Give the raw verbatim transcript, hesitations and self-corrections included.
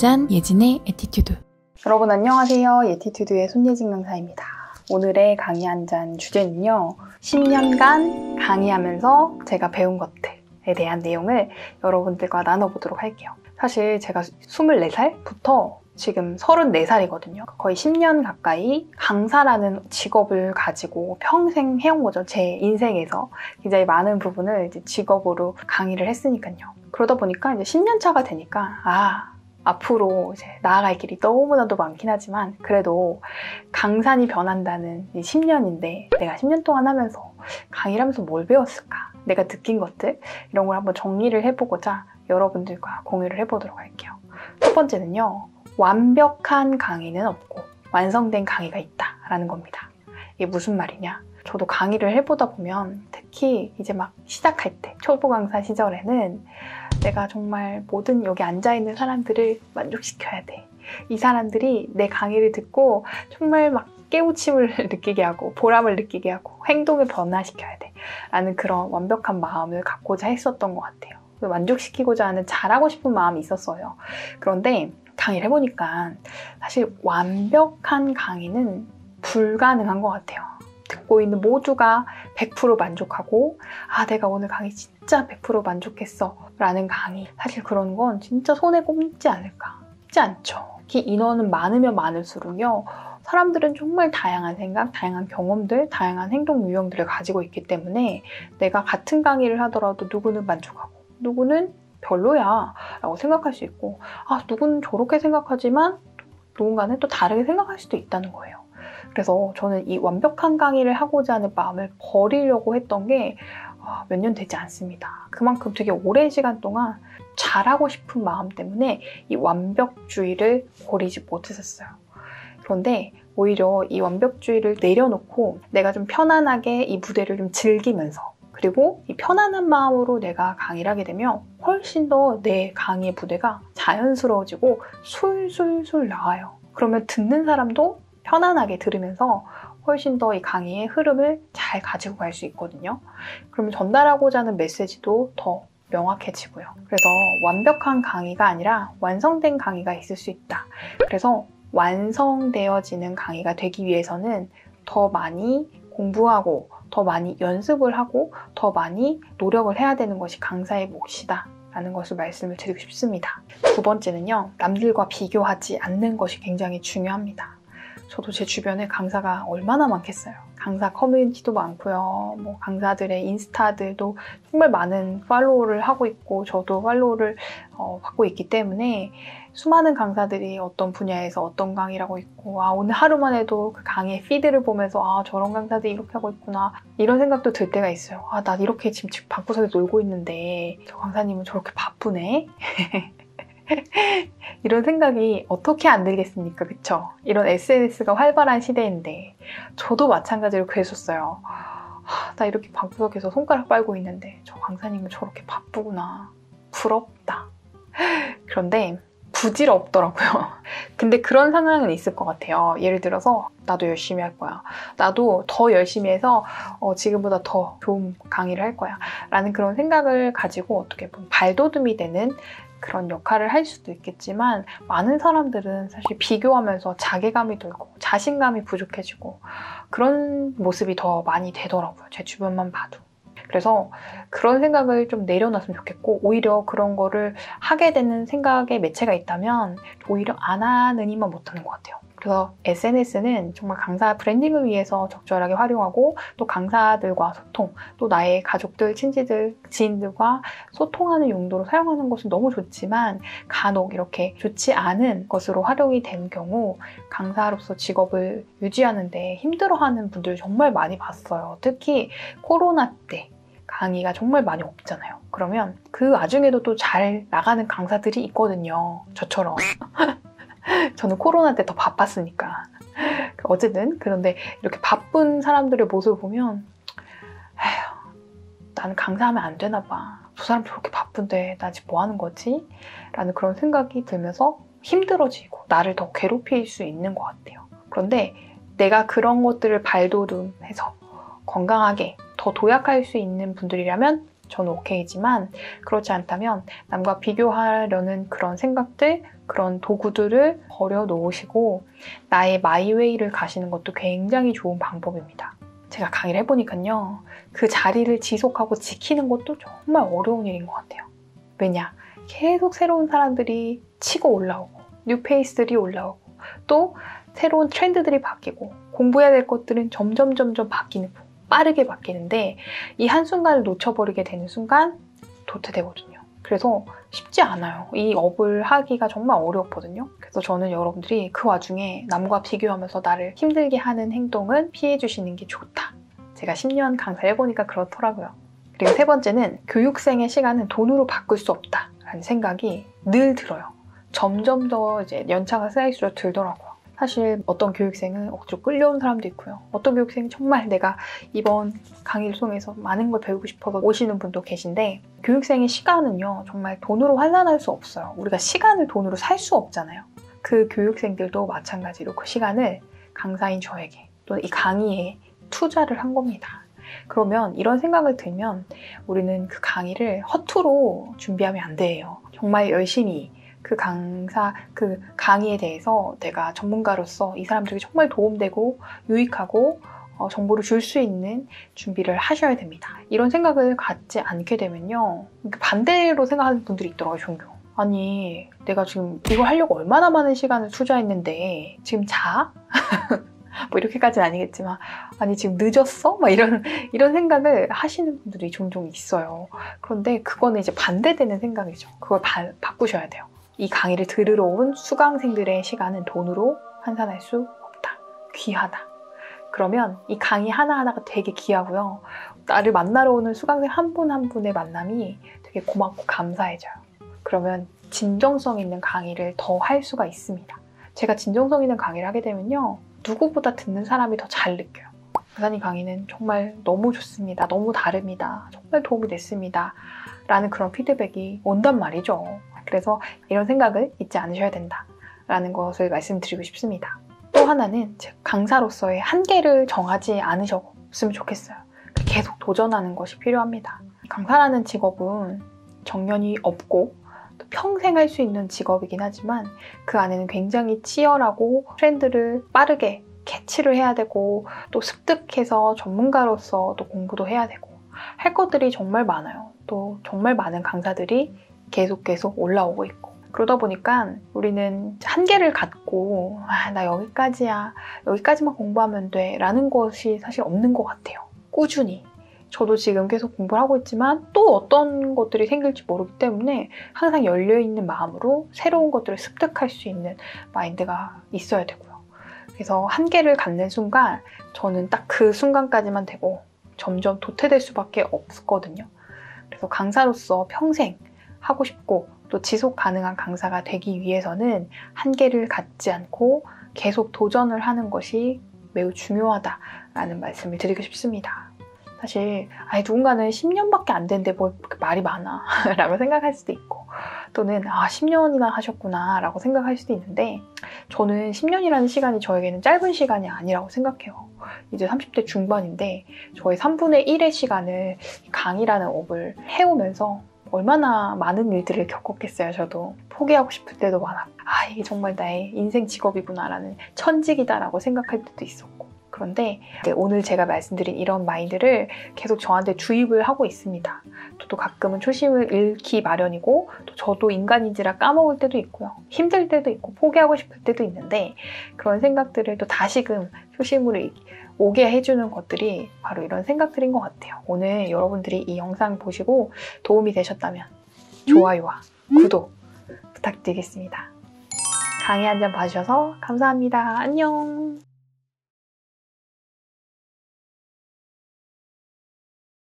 연장 예진의 에티튜드. 여러분 안녕하세요. 에티튜드의 손예진 강사입니다. 오늘의 강의 한 잔 주제는요, 십 년간 강의하면서 제가 배운 것들에 대한 내용을 여러분들과 나눠보도록 할게요. 사실 제가 스물네 살부터 지금 서른네 살이거든요. 거의 십 년 가까이 강사라는 직업을 가지고 평생 해온 거죠. 제 인생에서 굉장히 많은 부분을 이제 직업으로 강의를 했으니까요. 그러다 보니까 이제 십 년 차가 되니까 아, 앞으로 이제 나아갈 길이 너무나도 많긴 하지만 그래도 강산이 변한다는 이 십 년인데 내가 십 년 동안 하면서 강의를 하면서 뭘 배웠을까? 내가 느낀 것들 이런 걸 한번 정리를 해보고자 여러분들과 공유를 해보도록 할게요. 첫 번째는요, 완벽한 강의는 없고 완성된 강의가 있다라는 겁니다. 이게 무슨 말이냐? 저도 강의를 해보다 보면 특히 이제 막 시작할 때 초보 강사 시절에는 내가 정말 모든 여기 앉아있는 사람들을 만족시켜야 돼. 이 사람들이 내 강의를 듣고 정말 막 깨우침을 느끼게 하고 보람을 느끼게 하고 행동을 변화시켜야 돼 라는 그런 완벽한 마음을 갖고자 했었던 것 같아요. 만족시키고자 하는 잘하고 싶은 마음이 있었어요. 그런데 강의를 해보니까 사실 완벽한 강의는 불가능한 것 같아요. 듣고 있는 모두가 백 퍼센트 만족하고 아, 내가 오늘 강의 진짜 백 퍼센트 만족했어 라는 강의, 사실 그런 건 진짜 손에 꼽지 않을까? 쉽지 않죠. 특히 인원은 많으면 많을수록요, 사람들은 정말 다양한 생각, 다양한 경험들, 다양한 행동 유형들을 가지고 있기 때문에 내가 같은 강의를 하더라도 누구는 만족하고 누구는 별로야 라고 생각할 수 있고, 아, 누군 저렇게 생각하지만 누군가는 또 다르게 생각할 수도 있다는 거예요. 그래서 저는 이 완벽한 강의를 하고자 하는 마음을 버리려고 했던 게 몇 년 되지 않습니다. 그만큼 되게 오랜 시간 동안 잘하고 싶은 마음 때문에 이 완벽주의를 버리지 못했었어요. 그런데 오히려 이 완벽주의를 내려놓고 내가 좀 편안하게 이 무대를 좀 즐기면서, 그리고 이 편안한 마음으로 내가 강의를 하게 되면 훨씬 더 내 강의 무대가 자연스러워지고 술술술 나와요. 그러면 듣는 사람도 편안하게 들으면서 훨씬 더 이 강의의 흐름을 잘 가지고 갈 수 있거든요. 그러면 전달하고자 하는 메시지도 더 명확해지고요. 그래서 완벽한 강의가 아니라 완성된 강의가 있을 수 있다. 그래서 완성되어지는 강의가 되기 위해서는 더 많이 공부하고 더 많이 연습을 하고 더 많이 노력을 해야 되는 것이 강사의 몫이다 라는 것을 말씀을 드리고 싶습니다. 두 번째는요, 남들과 비교하지 않는 것이 굉장히 중요합니다. 저도 제 주변에 강사가 얼마나 많겠어요. 강사 커뮤니티도 많고요, 뭐 강사들의 인스타들도 정말 많은 팔로우를 하고 있고 저도 팔로우를 어, 받고 있기 때문에 수많은 강사들이 어떤 분야에서 어떤 강의를 하고 있고, 아, 오늘 하루만 해도 그 강의의 피드를 보면서 아, 저런 강사들이 이렇게 하고 있구나 이런 생각도 들 때가 있어요. 아, 나 이렇게 지금 집 방구석에 놀고 있는데 저 강사님은 저렇게 바쁘네? 이런 생각이 어떻게 안 들겠습니까? 그쵸? 이런 에스엔에스가 활발한 시대인데 저도 마찬가지로 그랬었어요. 아, 나 이렇게 방구석에서 손가락 빨고 있는데 저 강사님은 저렇게 바쁘구나. 부럽다. 그런데 부질없더라고요. 근데 그런 상황은 있을 것 같아요. 예를 들어서 나도 열심히 할 거야. 나도 더 열심히 해서 어, 지금보다 더 좋은 강의를 할 거야 라는 그런 생각을 가지고 어떻게 보면 발돋움이 되는 그런 역할을 할 수도 있겠지만, 많은 사람들은 사실 비교하면서 자괴감이 들고 자신감이 부족해지고 그런 모습이 더 많이 되더라고요. 제 주변만 봐도. 그래서 그런 생각을 좀 내려놨으면 좋겠고, 오히려 그런 거를 하게 되는 생각의 매체가 있다면 오히려 안 하느니만 못하는 것 같아요. 그래서 에스엔에스는 정말 강사 브랜딩을 위해서 적절하게 활용하고, 또 강사들과 소통, 또 나의 가족들, 친지들, 지인들과 소통하는 용도로 사용하는 것은 너무 좋지만, 간혹 이렇게 좋지 않은 것으로 활용이 된 경우 강사로서 직업을 유지하는 데 힘들어하는 분들 정말 많이 봤어요. 특히 코로나 때 강의가 정말 많이 없잖아요. 그러면 그 와중에도 또 잘 나가는 강사들이 있거든요. 저처럼. 저는 코로나 때 더 바빴으니까. 어쨌든 그런데 이렇게 바쁜 사람들의 모습을 보면 에휴, 나는 강사하면 안 되나 봐. 저 사람 저렇게 바쁜데 나 지금 뭐 하는 거지? 라는 그런 생각이 들면서 힘들어지고 나를 더 괴롭힐 수 있는 것 같아요. 그런데 내가 그런 것들을 발돋움해서 건강하게 더 도약할 수 있는 분들이라면 저는 오케이지만 그렇지 않다면 남과 비교하려는 그런 생각들, 그런 도구들을 버려놓으시고 나의 마이웨이를 가시는 것도 굉장히 좋은 방법입니다. 제가 강의를 해보니까요, 그 자리를 지속하고 지키는 것도 정말 어려운 일인 것 같아요. 왜냐? 계속 새로운 사람들이 치고 올라오고 뉴페이스들이 올라오고 또 새로운 트렌드들이 바뀌고 공부해야 될 것들은 점점 점점 바뀌는, 빠르게 바뀌는데 이 한순간을 놓쳐버리게 되는 순간 도태되거든요. 그래서 쉽지 않아요. 이 업을 하기가 정말 어렵거든요. 그래서 저는 여러분들이 그 와중에 남과 비교하면서 나를 힘들게 하는 행동은 피해주시는 게 좋다. 제가 십 년 강사를 해보니까 그렇더라고요. 그리고 세 번째는 교육생의 시간은 돈으로 바꿀 수 없다라는 생각이 늘 들어요. 점점 더 이제 연차가 쌓일수록 들더라고요. 사실 어떤 교육생은 억지로 끌려온 사람도 있고요. 어떤 교육생은 정말 내가 이번 강의를 통해서 많은 걸 배우고 싶어서 오시는 분도 계신데 교육생의 시간은요, 정말 돈으로 환산할 수 없어요. 우리가 시간을 돈으로 살 수 없잖아요. 그 교육생들도 마찬가지로 그 시간을 강사인 저에게 또는 이 강의에 투자를 한 겁니다. 그러면 이런 생각을 들면 우리는 그 강의를 허투루 준비하면 안 돼요. 정말 열심히 그 강사, 그 강의에 대해서 내가 전문가로서 이 사람들에게 정말 도움되고 유익하고 어, 정보를 줄 수 있는 준비를 하셔야 됩니다. 이런 생각을 갖지 않게 되면요, 반대로 생각하는 분들이 있더라고요. 종교. 아니, 내가 지금 이거 하려고 얼마나 많은 시간을 투자했는데 지금 자? 뭐 이렇게까지는 아니겠지만 아니 지금 늦었어? 막 이런 이런 생각을 하시는 분들이 종종 있어요. 그런데 그거는 이제 반대되는 생각이죠. 그걸 바, 바꾸셔야 돼요. 이 강의를 들으러 온 수강생들의 시간은 돈으로 환산할 수 없다. 귀하다. 그러면 이 강의 하나하나가 되게 귀하고요. 나를 만나러 오는 수강생 한 분 한 분의 만남이 되게 고맙고 감사해져요. 그러면 진정성 있는 강의를 더 할 수가 있습니다. 제가 진정성 있는 강의를 하게 되면요, 누구보다 듣는 사람이 더 잘 느껴요. 강사님 강의는 정말 너무 좋습니다. 너무 다릅니다. 정말 도움이 됐습니다. 라는 그런 피드백이 온단 말이죠. 그래서 이런 생각을 잊지 않으셔야 된다라는 것을 말씀드리고 싶습니다. 또 하나는 강사로서의 한계를 정하지 않으셨으면 좋겠어요. 계속 도전하는 것이 필요합니다. 강사라는 직업은 정년이 없고 또 평생 할 수 있는 직업이긴 하지만 그 안에는 굉장히 치열하고 트렌드를 빠르게 캐치를 해야 되고 또 습득해서 전문가로서 또 공부도 해야 되고 할 것들이 정말 많아요. 또 정말 많은 강사들이 계속 계속 올라오고 있고 그러다 보니까 우리는 한계를 갖고 아, 나 여기까지야, 여기까지만 공부하면 돼 라는 것이 사실 없는 것 같아요. 꾸준히 저도 지금 계속 공부를 하고 있지만 또 어떤 것들이 생길지 모르기 때문에 항상 열려있는 마음으로 새로운 것들을 습득할 수 있는 마인드가 있어야 되고요. 그래서 한계를 갖는 순간 저는 딱 그 순간까지만 되고 점점 도태될 수밖에 없거든요. 그래서 강사로서 평생 하고 싶고 또 지속 가능한 강사가 되기 위해서는 한계를 갖지 않고 계속 도전을 하는 것이 매우 중요하다라는 말씀을 드리고 싶습니다. 사실 아니 누군가는 십 년밖에 안 됐는데 뭐 말이 많아 라고 생각할 수도 있고 또는 아 십 년이나 하셨구나 라고 생각할 수도 있는데 저는 십 년이라는 시간이 저에게는 짧은 시간이 아니라고 생각해요. 이제 삼십 대 중반인데 저의 삼분의 일의 시간을 강의라는 업을 해오면서 얼마나 많은 일들을 겪었겠어요. 저도 포기하고 싶을 때도 많았고 아 이게 정말 나의 인생 직업이구나 라는 천직이다 라고 생각할 때도 있었고 그런데 오늘 제가 말씀드린 이런 마인드를 계속 저한테 주입을 하고 있습니다. 저도 가끔은 초심을 잃기 마련이고 또 저도 인간인지라 까먹을 때도 있고요. 힘들 때도 있고 포기하고 싶을 때도 있는데 그런 생각들을 또 다시금 초심으로 오게 해주는 것들이 바로 이런 생각들인 것 같아요. 오늘 여러분들이 이 영상 보시고 도움이 되셨다면 좋아요와 구독 부탁드리겠습니다. 강의 한 잔 봐주셔서 감사합니다. 안녕.